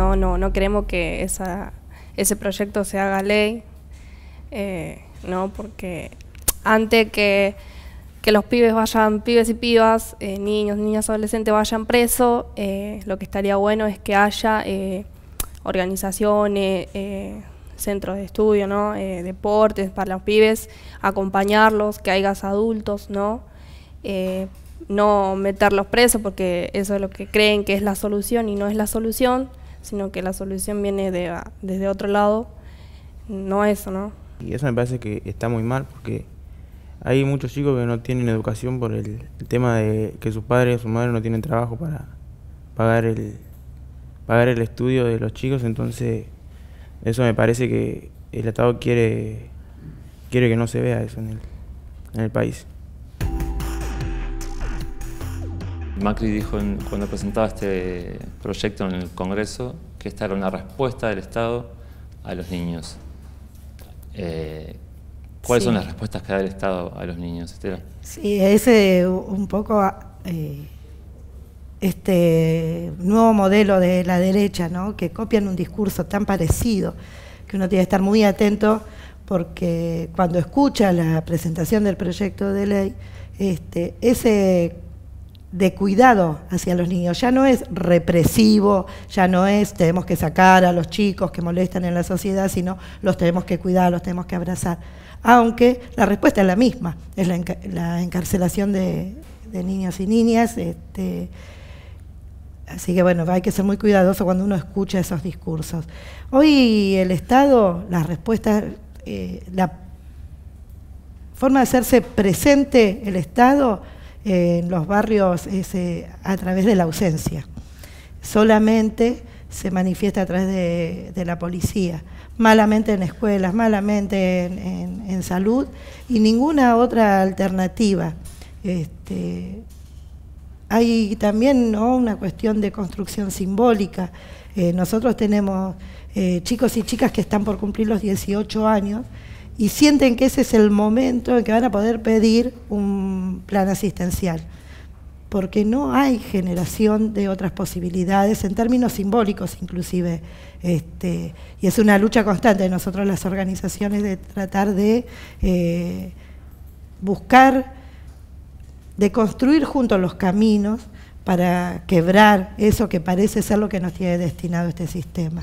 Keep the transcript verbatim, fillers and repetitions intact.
no, no, no queremos que esa, ese proyecto se haga ley, eh, ¿no? Porque antes que, que los pibes vayan, pibes y pibas, eh, niños, niñas, adolescentes vayan presos, eh, lo que estaría bueno es que haya eh, organizaciones, eh, centros de estudio, ¿no? Eh, deportes para los pibes, acompañarlos, que haya adultos, ¿no? Eh, no meterlos presos porque eso es lo que creen que es la solución y no es la solución, sino que la solución viene de, desde otro lado, no eso, ¿no? Y eso me parece que está muy mal porque hay muchos chicos que no tienen educación por el, el tema de que sus padres o sus madres no tienen trabajo para pagar el, pagar el estudio de los chicos, entonces eso me parece que el Estado quiere, quiere que no se vea eso en el, en el país. Macri dijo en, cuando presentaba este proyecto en el Congreso que esta era una respuesta del Estado a los niños. Eh, ¿Cuáles sí. son las respuestas que da el Estado a los niños, Estela? Sí, ese un poco eh, este nuevo modelo de la derecha, ¿no? Que copian un discurso tan parecido que uno tiene que estar muy atento porque cuando escucha la presentación del proyecto de ley, este, ese de cuidado hacia los niños, ya no es represivo, ya no es tenemos que sacar a los chicos que molestan en la sociedad, sino los tenemos que cuidar, los tenemos que abrazar, aunque la respuesta es la misma, es la, enca la encarcelación de, de niños y niñas, este, así que bueno, hay que ser muy cuidadoso cuando uno escucha esos discursos. Hoy el Estado, la respuesta, eh, la forma de hacerse presente el Estado en los barrios es eh, a través de la ausencia, solamente se manifiesta a través de, de la policía, malamente en escuelas, malamente en, en, en salud y ninguna otra alternativa. Este, hay también, ¿no?, una cuestión de construcción simbólica. Eh, nosotros tenemos eh, chicos y chicas que están por cumplir los dieciocho años y sienten que ese es el momento en que van a poder pedir un plan asistencial, porque no hay generación de otras posibilidades, en términos simbólicos inclusive, este, y es una lucha constante de nosotros las organizaciones de tratar de eh, buscar, de construir juntos los caminos para quebrar eso que parece ser lo que nos tiene destinado este sistema.